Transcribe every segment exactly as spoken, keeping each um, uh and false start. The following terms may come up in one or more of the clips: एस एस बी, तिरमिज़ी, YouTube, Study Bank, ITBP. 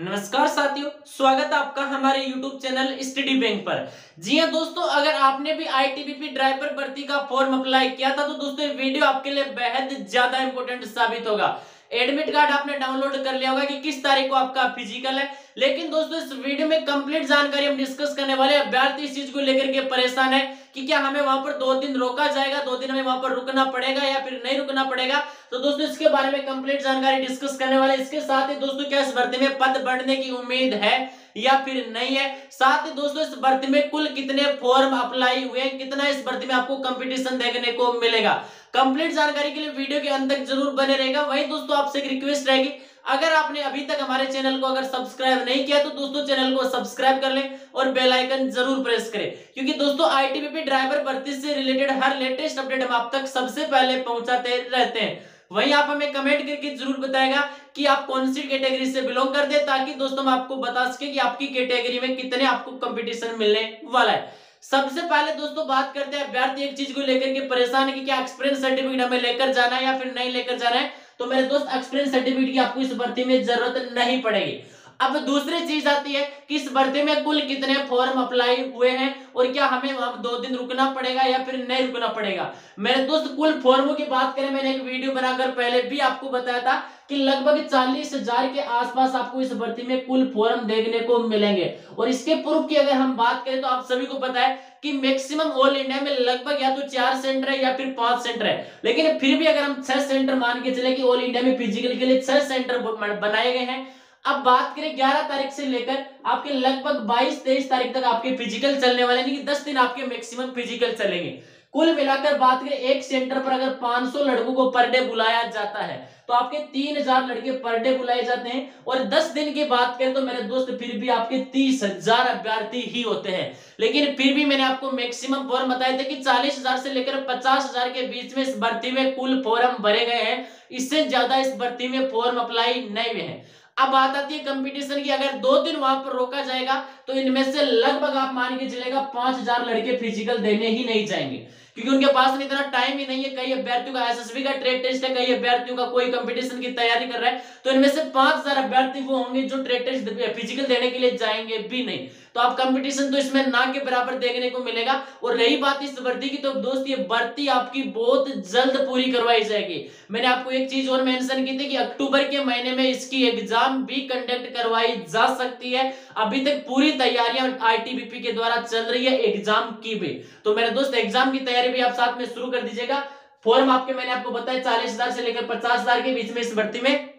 नमस्कार साथियों, स्वागत है आपका हमारे YouTube चैनल स्टडी बैंक पर। जी हां दोस्तों, अगर आपने भी I T B P driver भर्ती का फॉर्म अप्लाई किया था तो दोस्तों ये वीडियो आपके लिए बेहद ज्यादा इंपॉर्टेंट साबित होगा। एडमिट कार्ड आपने डाउनलोड कर लिया होगा कि किस तारीख को आपका फिजिकल है, लेकिन दोस्तों इस वीडियो में कंप्लीट जानकारी हम डिस्कस करने वाले हैं। अभ्यर्थी इस चीज को लेकर के परेशान है कि क्या हमें वहां पर दो दिन रोका जाएगा, दो दिन हमें वहां पर रुकना पड़ेगा या फिर नहीं रुकना पड़ेगा। तो दोस्तों इसके बारे में कंप्लीट जानकारी डिस्कस करने वाले। इसके साथ ही दोस्तों क्या इस भर्ती में पद बढ़ने की उम्मीद है या फिर नहीं है, साथ ही दोस्तों इस भर्ती में कुल कितने फॉर्म अप्लाई हुए, कितना इस भर्ती में आपको कंपटीशन देखने को मिलेगा। कंप्लीट जानकारी के लिए वीडियो के अंत तक जरूर बने रहेगा। वही दोस्तों आपसे एक रिक्वेस्ट रहेगी, अगर आपने अभी तक हमारे चैनल को अगर सब्सक्राइब नहीं किया तो दोस्तों चैनल को सब्सक्राइब कर लें और बेल आइकन जरूर प्रेस करें, क्योंकि दोस्तों I T B P driver भर्ती से रिलेटेड हर लेटेस्ट अपडेट हम आप तक सबसे पहले पहुंचाते रहते हैं। वहीं आप हमें कमेंट करके जरूर बताएगा कि आप कौन सी कैटेगरी से बिलोंग करते हैं, ताकि दोस्तों हम आपको बता सके कि आपकी कैटेगरी में कितने आपको कंपटीशन मिलने वाला है। सबसे पहले दोस्तों बात करते हैं अभ्यर्थी एक चीज को लेकर के परेशान है कि क्या एक्सपीरियंस सर्टिफिकेट हमें लेकर जाना है या फिर नहीं लेकर जाना है। तो मेरे दोस्त एक्सपीरियंस सर्टिफिकेट की आपको इस भर्ती में जरूरत नहीं पड़ेगी। अब दूसरी चीज आती है कि इस भर्ती में कुल कितने फॉर्म अप्लाई हुए हैं और क्या हमें अब दो दिन रुकना पड़ेगा या फिर नहीं रुकना पड़ेगा। मेरे दोस्त कुल फॉर्मों की बात करें, मैंने एक वीडियो बनाकर पहले भी आपको बताया था कि लगभग चालीस हजार के आसपास आपको इस भर्ती में कुल फॉर्म देखने को मिलेंगे। और इसके प्रूफ की अगर हम बात करें तो आप सभी को पता है कि मैक्सिमम ऑल इंडिया में लगभग या तो चार सेंटर है या फिर पांच सेंटर है, लेकिन फिर भी अगर हम छह सेंटर मान के चले कि ऑल इंडिया में फिजिकल के लिए छह सेंटर बनाए गए हैं। अब बात करें ग्यारह तारीख से लेकर आपके लगभग बाईस तेईस तारीख तक आपके फिजिकल चलने वाले, यानी कि दस दिन आपके मैक्सिमम फिजिकल चलेंगे। कुल मिलाकर बात करें एक सेंटर पर अगर पांच सौ लड़कों को पर डे बुलाया जाता है तो आपके तीन हजार लड़के पर डे बुलाए जाते हैं, और दस दिन की बात करें तो मेरे दोस्त फिर भी आपके तीस हजार अभ्यर्थी ही होते हैं। लेकिन फिर भी मैंने आपको मैक्सिमम फॉर्म बताए थे कि चालीस हजार से लेकर पचास हजार के बीच में इस भर्ती में कुल फॉर्म भरे गए हैं, इससे ज्यादा इस भर्ती में फॉर्म अप्लाई नहीं हुए हैं। अब बात आती है कंपटीशन की, अगर दो दिन वहां पर रोका जाएगा तो इनमें से लगभग आप मान के चलेगा पांच हजार लड़के फिजिकल देने ही नहीं जाएंगे, क्योंकि उनके पास इतना टाइम ही नहीं है। कई अभ्यर्थियों का एस एस बी का ट्रेड टेस्ट है, कई अभ्यर्थियों का कोई कंपटीशन की तैयारी कर रहा है, तो इनमें से पांच हजार अभ्यर्थी वो होंगे जो ट्रेड टेस्ट फिजिकल देने के लिए जाएंगे भी नहीं। तो आप कंपटीशन तो इसमें ना के बराबर देखने को मिलेगा। और रही बात इस भर्ती की, तो दोस्त ये भर्ती आपकी बहुत जल्द पूरी करवाई जाएगी। मैंने आपको एक चीज और मेंशन की थी कि अक्टूबर के महीने में इसकी एग्जाम भी कंडक्ट करवाई जा सकती है। अभी तक पूरी तैयारियां आई टी बी पी के द्वारा चल रही है एग्जाम की भी। तो मेरे दोस्त एग्जाम की तैयारी भी आप साथ में शुरू कर दीजिएगा। फॉर्म आपके मैंने आपको बताया चालीस हजार से लेकर पचास हजार के बीच में इस भर्ती में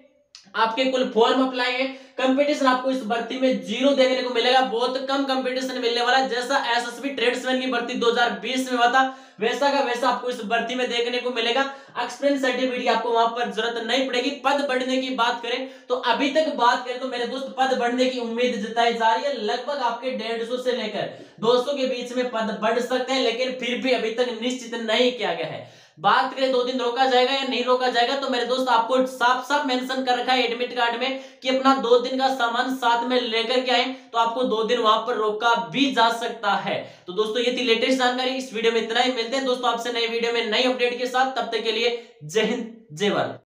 आपके कुल फॉर्म अप्लाई है। कंपटीशन आपको इस भर्ती में जीरो देखने को मिलेगा, बहुत कम कंपटीशन मिलने वाला। जैसा एस एस बी ट्रेड्समैन की भर्ती दो हजार बीस में हुआ था वैसा का वैसा आपको इस भर्ती में देखने को मिलेगा। एक्सपीरियंस सर्टिफिकेट आपको वहां पर जरूरत नहीं पड़ेगी। पद बढ़ने की बात करें तो अभी तक बात करें तो मेरे दोस्त पद बढ़ने की उम्मीद जताई जा रही है। लगभग आपके डेढ़ सौ से लेकर दो सौ के बीच में पद बढ़ सकते हैं, लेकिन फिर भी अभी तक निश्चित नहीं किया गया है। बात करें दो दिन रोका जाएगा या नहीं रोका जाएगा, तो मेरे दोस्त आपको साफ साफ मेंशन कर रखा है एडमिट कार्ड में कि अपना दो दिन का सामान साथ में लेकर के आए तो आपको दो दिन वहां पर रोका भी जा सकता है। तो दोस्तों ये थी लेटेस्ट जानकारी। इस वीडियो में इतना ही, मिलते हैं दोस्तों आपसे नए वीडियो में नई अपडेट के साथ। तब तक के लिए जय हिंद जय भारत।